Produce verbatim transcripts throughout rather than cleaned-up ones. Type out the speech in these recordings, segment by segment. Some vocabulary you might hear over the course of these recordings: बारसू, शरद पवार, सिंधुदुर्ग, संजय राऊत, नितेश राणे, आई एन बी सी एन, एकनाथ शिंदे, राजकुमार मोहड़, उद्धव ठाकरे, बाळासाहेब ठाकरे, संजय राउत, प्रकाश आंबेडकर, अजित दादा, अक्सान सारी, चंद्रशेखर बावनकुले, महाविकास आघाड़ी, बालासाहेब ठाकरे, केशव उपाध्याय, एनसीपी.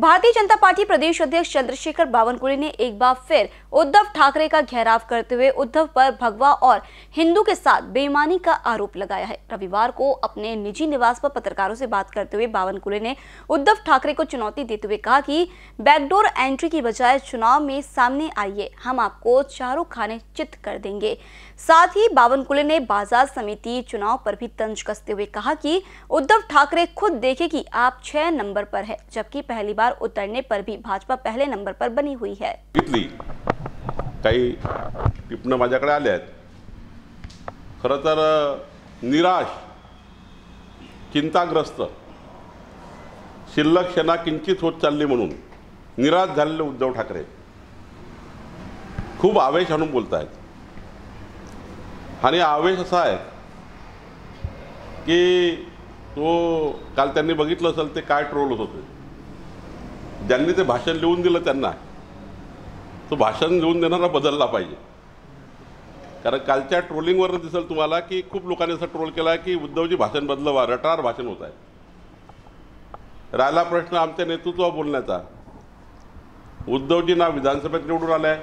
Bharatiya Janata party प्रदेश अध्यक्ष चंद्रशेखर बावनकुले ने एक बार फिर उद्धव ठाकरे का घेराव करते हुए उद्धव पर भगवा और हिंदू के साथ बेईमानी का आरोप लगाया है। रविवार को अपने निजी निवास पर पत्रकारों से बात करते हुए बावनकुले ने उद्धव ठाकरे को चुनौती देते हुए कहा कि बैकडोर एंट्री की बजाय चुनाव में सामने आइए, हम आपको चारों खाने चित कर देंगे। साथ ही बावनकुले ने बाजार समिति चुनाव पर भी तंज कसते हुए कहा कि उद्धव ठाकरे खुद देखे कि आप छह नंबर पर है, जबकि पहली बार उतरने पर भी भाजपा पहले नंबर पर बनी हुई है। खरतर निराश, चिंताग्रस्त, शिल्लक क्षणा किंचित होत चालली म्हणून निराश झालेले उद्धव ठाकरे खूप आवेश आणून बोलत आहेत। आणि आवेश असा आहे की तो काल त्यांनी बघितलं असेल ते काय ट्रोल होत होते, ज्यांनी ते भाषण लिहून दिलं त्यांना तो भाषण लिहून देणारा बदलला पाहिजे। कारण कालच्या ट्रोलिंगवर दिसेल तुम्हाला की खूप लोकांनी असं ट्रोल केला की उद्धवजी भाषण बदलवा, रटार भाषण होत आहे। राहिला प्रश्न आमच्या नेतृत्वावर बोलण्याचा, उद्धवजी ना विधानसभेत निवडून आले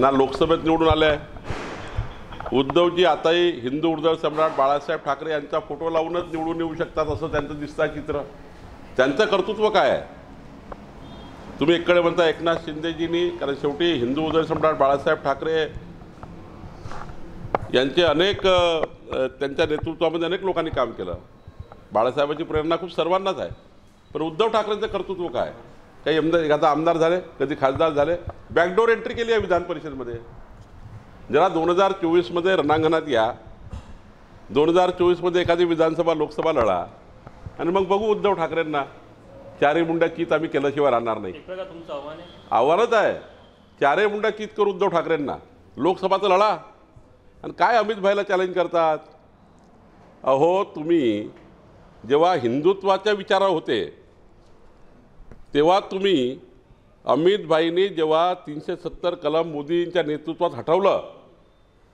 ना लोकसभेत निवडून आले। उद्धवजी आताही हिंदू उद्धव सम्राट बाळासाहेब ठाकरे यांचा फोटो लावूनच निवडून येऊ शकतात असं त्यांचं दिसतं चित्र। त्यांचं कर्तृत्व काय आहे? तुम्ही इकडे म्हणता एकनाथ शिंदेजींनी, कारण शेवटी हिंदू उद्धव सम्राट बाळासाहेब ठाकरे यांचे अनेक त्यांच्या नेतृत्वामध्ये अनेक लोकांनी काम केलं। बाळासाहेबांची प्रेरणा खूप सर्वांनाच आहे, पण उद्धव ठाकरेंचं कर्तृत्व काय? काही आमदार आता आमदार झाले, कधी खासदार झाले, बॅकडोर एंट्री केली आहे विधान परिषदेमध्ये। जरा दोन हजार चोवीसमध्ये रणांगणात या, दोन हजार चोवीसमध्ये एखादी विधानसभा लोकसभा लढा आणि मग बघू उद्धव ठाकरेंना। चारही मुंडा कीत आम्ही केल्याशिवाय राहणार नाही, आव्हानच आहे। चारही मुंडा कीत करू उद्धव ठाकरेंना, लोकसभाचा लढा आणि काय अमित भाईला चॅलेंज करतात? अहो तुम्ही जेव्हा हिंदुत्वाच्या विचारावर होते तेव्हा तुम्ही अमित भाईंनी जेव्हा तीनशे सत्तर कलम मोदींच्या नेतृत्वात हटवलं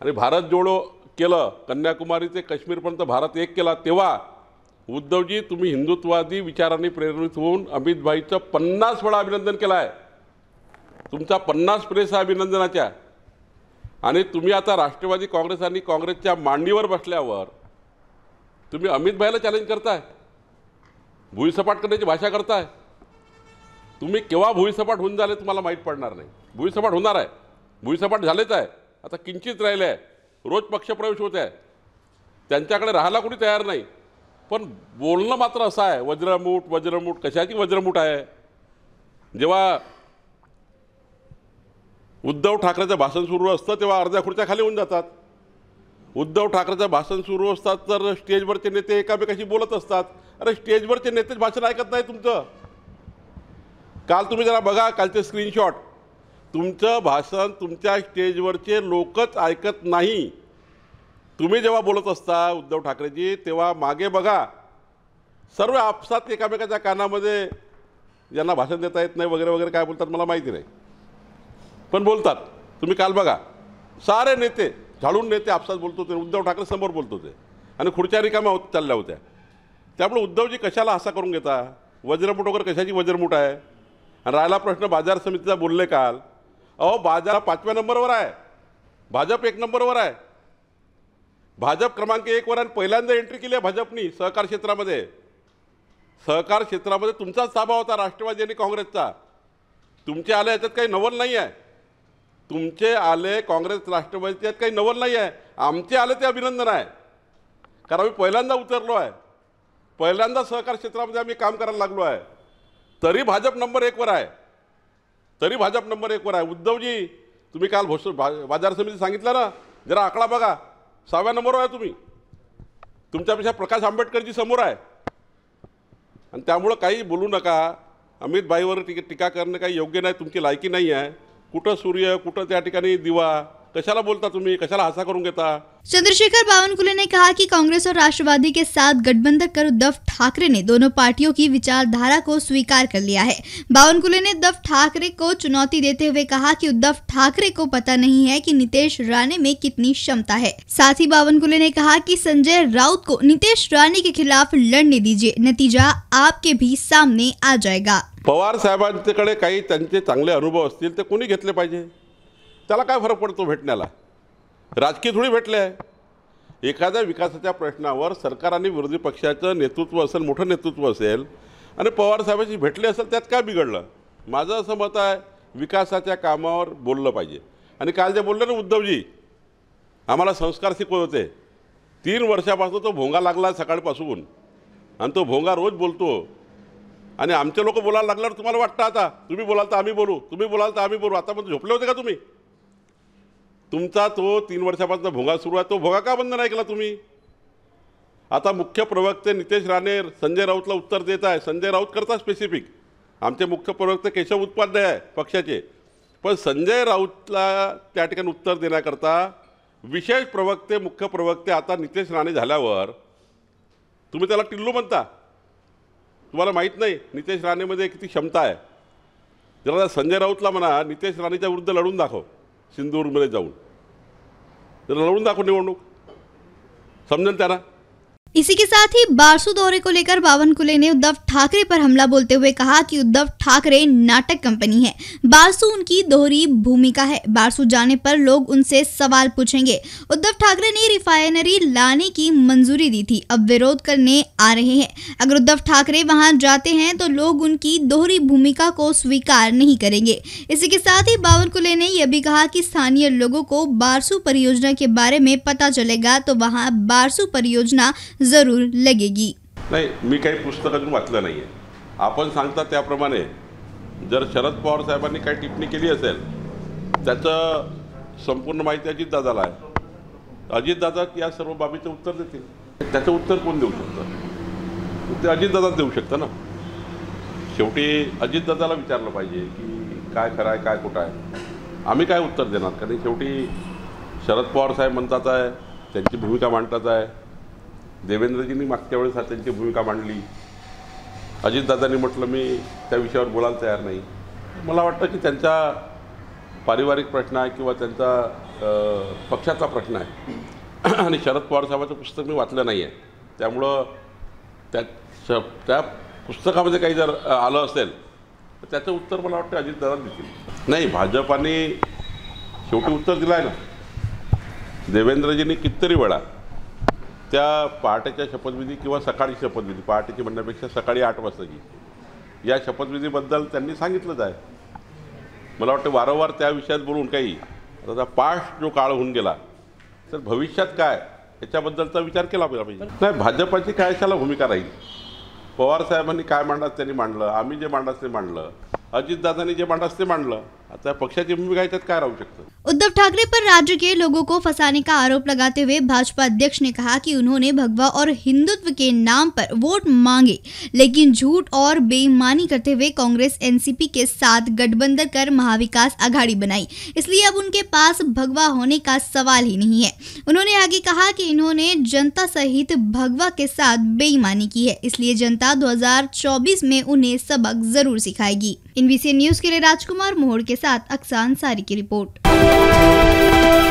आणि भारत जोडो केलं, कन्याकुमारी ते काश्मीरपर्यंत भारत एक केला, तेव्हा उद्धवजी तुम्ही हिंदुत्ववादी विचारांनी प्रेरित होऊन अमित भाईचं पन्नास वेळा अभिनंदन केलं आहे। तुमचा पन्नास प्रेस आहे अभिनंदनाच्या। आणि तुम्ही आता राष्ट्रवादी काँग्रेस आणि काँग्रेसच्या मांडीवर बसल्यावर तुम्ही अमित भाईला चॅलेंज करताय, भुईसपाट करण्याची भाषा करताय। तुम्ही केव्हा भुईसपाट होऊन झाले तुम्हाला माहीत पडणार नाही। भुईसपाट होणार आहे, भुईसपाट झालेच आहे, आता किंचित राहिले आहे। रोज पक्षप्रवेश होत आहे, त्यांच्याकडे राहायला कुणी तयार नाही, पण बोलणं मात्र असं आहे वज्रमूठ वज्रमूठ। कशाची वज्रमूठ आहे? जेव्हा उद्धव ठाकरेचं भाषण सुरू असतं तेव्हा अर्ध्या खुर्च्या खाली होऊन जातात। उद्धव ठाकरेचं भाषण सुरू असतात तर स्टेजवरचे नेते एकामेकाशी बोलत असतात। अरे स्टेजवरचे नेतेच भाषण ऐकत नाही तुमचं। काल तुम्ही जरा बघा कालचे स्क्रीनशॉट, तुमचं भाषण तुमच्या स्टेजवरचे लोकच ऐकत नाही। तुम्ही जेव्हा बोलत असता उद्धव ठाकरेजी तेव्हा मागे बघा, सर्व आपसात एकामेकाच्या कानामध्ये ज्यांना भाषण देता येत नाही वगैरे वगैरे काय बोलतात मला माहिती नाही, पण बोलतात। तुम्ही काल बघा सारे नेते झाडून नेते आपसात बोलत होते, उद्धव ठाकरे समोर बोलत होते आणि खुर्च्या रिकाम्या होत चालल्या होत्या। त्यामुळे उद्धवजी कशाला असा करून घेता? वज्रमूठ वगैरे कशाची वज्रमूठ आहे? आणि राहिला प्रश्न बाजार समितीचा, बोलले काल। अहो बाजार पाचव्या नंबरवर आहे, भाजप एक नंबरवर आहे, भाजप क्रमांक एकवर, आणि पहिल्यांदा एंट्री केली आहे भाजपनी सहकार क्षेत्रामध्ये। सहकार क्षेत्रामध्ये तुमचाच ताबा होता राष्ट्रवादी आणि काँग्रेसचा। तुमचे आले याच्यात काही नवल नाही आहे, तुमचे आले काँग्रेस राष्ट्रवादी यात काही नवल नाही आहे। आमचे आले ते अभिनंदन आहे, कारण आम्ही पहिल्यांदा उतरलो आहे, पहिल्यांदा सहकार क्षेत्रामध्ये आम्ही काम करायला लागलो आहे। तरी भाजप नंबर एकवर आहे, तरी भाजप नंबर एकवर आहे। उद्धवजी तुम्ही काल भोस बाजार समिती सांगितलं ना, जरा आकडा बघा, सहाव्या नंबरवर आहे तुम्ही, तुमच्यापेक्षा प्रकाश आंबेडकरजी समोर आहे। आणि त्यामुळं काही बोलू नका, अमित भाईवर टीका करणं काही योग्य नाही, तुमची लायकी नाही आहे। कुठं सूर्य कुठं त्या ठिकाणी दिवा, कशाला बोलता तुम्ही, कशाला हसा करून घेता? चंद्रशेखर बावनकुले ने कहा कि कांग्रेस और राष्ट्रवादी के साथ गठबंधन कर उद्धव ठाकरे ने दोनों पार्टियों की विचारधारा को स्वीकार कर लिया है। बावनकुले ने उद्धव ठाकरे को चुनौती देते हुए कहा कि उद्धव ठाकरे को पता नहीं है कि नितेश राणे में कितनी क्षमता है। साथ ही बावनकुले ने कहा कि संजय राउत को नितेश राणे के खिलाफ लड़ने दीजिए, नतीजा आपके भी सामने आ जाएगा। पवार साहेबांकडे काही त्यांचे चांगले अनुभव असतील ते कोणी घेतले पाहिजे, त्याला काय फरक पडतो भेटण्याला, राजकीय थोडी भेटले आहे। एखाद्या विकासाच्या प्रश्नावर सरकार आणि विरोधी पक्षाचं नेतृत्व असेल, मोठं नेतृत्व असेल आणि पवार साहेबांची भेटले असेल, त्यात काय बिघडलं? माझं असं मत आहे विकासाच्या कामावर बोललं पाहिजे। आणि काल जे बोलले ना उद्धवजी आम्हाला संस्कार शिकवत होते, तीन वर्षापासून तो भोंगा लागला सकाळपासून आणि तो भोंगा रोज बोलतो आणि आमचे लोक बोलायला लागल्यावर तुम्हाला वाटतं आता तुम्ही बोलाल तर आम्ही बोलू, तुम्ही बोलाल तर आम्ही बोलू, आता पण झोपले होते का तुम्ही? तुमचा तो तीन वर्षापासून भोंगा सुरू आहे, तो भोंगा का बंद नाही केला तुम्ही? आता मुख्य प्रवक्ते नितेश राणे संजय राऊतला उत्तर देत आहे, संजय राऊत करता स्पेसिफिक, आमचे मुख्य प्रवक्ते केशव उपाध्याय आहे पक्षाचे, पण संजय राऊतला त्या ठिकाणी उत्तर देण्याकरता विशेष प्रवक्ते मुख्य प्रवक्ते आता नितेश राणे झाल्यावर तुम्ही त्याला टिल्लू म्हणता। तुम्हाला माहीत नाही नितेश राणेमध्ये किती क्षमता आहे, जरा संजय राऊतला म्हणा नितेश राणेच्या विरुद्ध लढून दाखव, सिंधुदुर्गमध्ये जाऊन जरा लढून दाखव निवडणूक, समजेल त्यांना। इसी के साथ ही बारसू दौरे को लेकर बावनकुले ने उद्धव ठाकरे पर हमला बोलते हुए कहा कि उद्धव ठाकरे नाटक कंपनी है, बारसू उनकी दोहरी भूमिका है, बारसू जाने पर लोग उनसे सवाल पूछेंगे। उद्धव ठाकरे ने रिफाइनरी लाने की मंजूरी दी थी, अब विरोध करने आ रहे हैं। अगर उद्धव ठाकरे वहां जाते हैं तो लोग उनकी दोहरी भूमिका को स्वीकार नहीं करेंगे। इसी के साथ ही बावनकुले ने यह भी कहा कि स्थानीय लोगों को बारसू परियोजना के बारे में पता चलेगा तो वहाँ बारसू परियोजना जरूर लगेगी। नहीं, मी काही पुस्तकातून वाचलं नाही आहे। आपण सांगता त्याप्रमाणे जर शरद पवार साहेबांनी काही टिप्पणी केली असेल त्याचं संपूर्ण माहिती अजित दादाला आहे, अजित दादा या सर्व बाबीचं उत्तर देतील। त्याचं उत्तर कोण देऊ शकतं? ते अजित दादा देऊ शकतं ना, शेवटी अजित दादाला विचारलं पाहिजे की काय खरं आहे काय खोटं आहे, आम्ही काय उत्तर देणार? कारण शेवटी शरद पवार साहेब म्हणतात आहे, त्यांची भूमिका मांडतात आहे, देवेंद्रजींनी मागच्या वेळेस त्यांची भूमिका मांडली, अजितदादांनी म्हटलं मी त्या विषयावर बोलायला तयार नाही। मला वाटतं की त्यांचा पारिवारिक प्रश्न आहे किंवा त्यांचा पक्षाचा प्रश्न आहे आणि शरद पवार साहेबांचं पुस्तक मी वाचलं नाही आहे, त्यामुळं त्या त्या पुस्तकामध्ये काही जर आलं असेल तर त्याचं उत्तर मला वाटतं अजितदादा देतील। नाही, भाजपाने शेवटी उत्तर दिलं आहे ना, देवेंद्रजींनी कितीतरी वेळा त्या पहाटेच्या शपथविधी किंवा सकाळी शपथविधी, पहाटेची म्हणण्यापेक्षा सकाळी आठ वाजताची या शपथविधीबद्दल त्यांनी सांगितलंच आहे। मला वाटतं वारंवार त्या विषयात बोलून काही आता पास्ट जो काळ होऊन गेला तर भविष्यात काय याच्याबद्दलचा विचार केला पाहिजे। नाही, भाजपाची काय अशाला भूमिका राहील? पवार साहेबांनी काय मांडलं त्यांनी मांडलं, आम्ही जे मांडलं ते मांडलं, अजितदादांनी जे मांडलं ते मांडलं, आता पक्षाची भूमिका याच्यात काय राहू शकतं? उद्धव ठाकरे पर राज्य के लोगों को फंसाने का आरोप लगाते हुए भाजपा अध्यक्ष ने कहा कि उन्होंने भगवा और हिंदुत्व के नाम पर वोट मांगे, लेकिन झूठ और बेईमानी करते हुए कांग्रेस एनसीपी के साथ गठबंधन कर महाविकास आघाड़ी बनाई, इसलिए अब उनके पास भगवा होने का सवाल ही नहीं है। उन्होंने आगे कहा कि इन्होंने जनता सहित भगवा के साथ बेईमानी की है, इसलिए जनता दो हजार चौबीस में उन्हें सबक जरूर सिखाएगी। आई एन बी सी एन news के लिए राजकुमार मोहड़ के साथ अक्सान सारी की रिपोर्ट।